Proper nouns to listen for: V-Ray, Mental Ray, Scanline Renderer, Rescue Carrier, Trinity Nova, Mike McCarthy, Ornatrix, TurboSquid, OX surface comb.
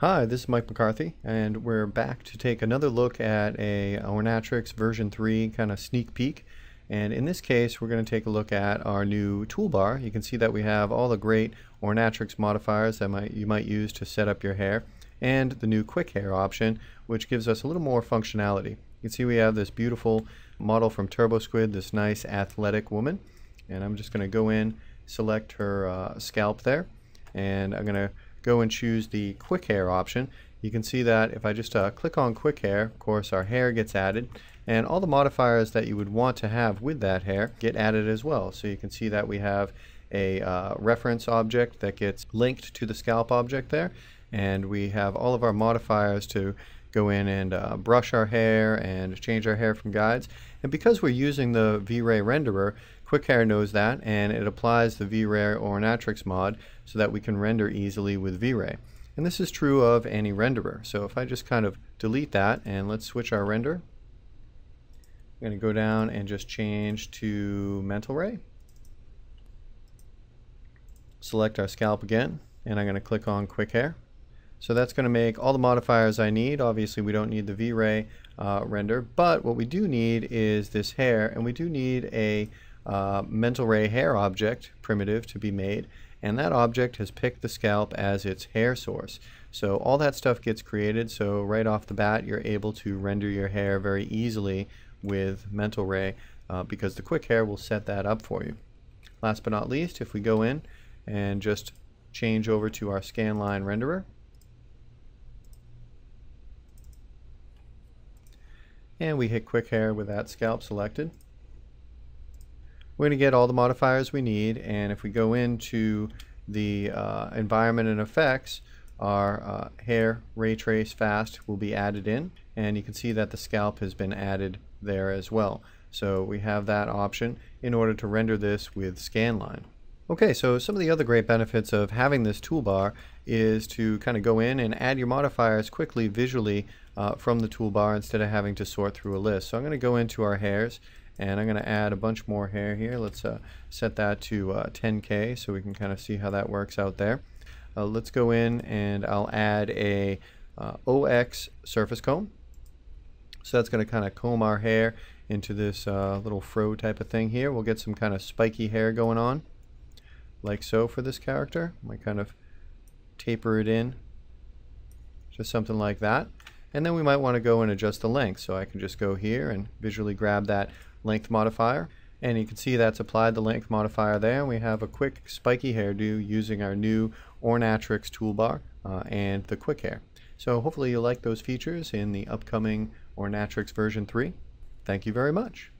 Hi, this is Mike McCarthy, and we're back to take another look at a Ornatrix version 3 kind of sneak peek. And in this case, we're going to take a look at our new toolbar. You can see that we have all the great Ornatrix modifiers that you might use to set up your hair, and the new quick hair option, which gives us a little more functionality. You can see we have this beautiful model from TurboSquid, this nice athletic woman. And I'm just going to go in, select her scalp there, and I'm going to go and choose the quick hair option. You can see that if I just click on quick hair, of course our hair gets added, and all the modifiers that you would want to have with that hair get added as well. So you can see that we have a reference object that gets linked to the scalp object there, and we have all of our modifiers to go in and brush our hair and change our hair from guides. And because we're using the V-Ray renderer, quick hair knows that, and it applies the V-Ray Ornatrix mod so that we can render easily with V-Ray. And this is true of any renderer. So if I just kind of delete that, and let's switch our render. I'm going to go down and just change to Mental Ray. Select our scalp again, and I'm going to click on quick hair. So that's going to make all the modifiers I need. Obviously we don't need the V-Ray render, but what we do need is this hair, and we do need a Mental Ray hair object primitive to be made, and that object has picked the scalp as its hair source. So all that stuff gets created, so right off the bat you're able to render your hair very easily with Mental Ray because the quick hair will set that up for you. Last but not least, if we go in and just change over to our Scanline Renderer, and we hit quick hair with that scalp selected, we're going to get all the modifiers we need. And if we go into the environment and effects, our hair ray trace fast will be added in, and you can see that the scalp has been added there as well. So we have that option in order to render this with Scanline. Okay, so some of the other great benefits of having this toolbar is to kind of go in and add your modifiers quickly visually from the toolbar instead of having to sort through a list. So I'm going to go into our hairs, and I'm going to add a bunch more hair here. Let's set that to 10K so we can kind of see how that works out there. Let's go in and I'll add a OX surface comb. So that's going to kind of comb our hair into this little fro type of thing here. We'll get some kind of spiky hair going on, like so for this character. I might kind of taper it in, just something like that. And then we might want to go and adjust the length. So I can just go here and visually grab that length modifier, and you can see that's applied the length modifier there, and we have a quick spiky hairdo using our new Ornatrix toolbar and the quick hair. So hopefully you like those features in the upcoming Ornatrix version 3. Thank you very much.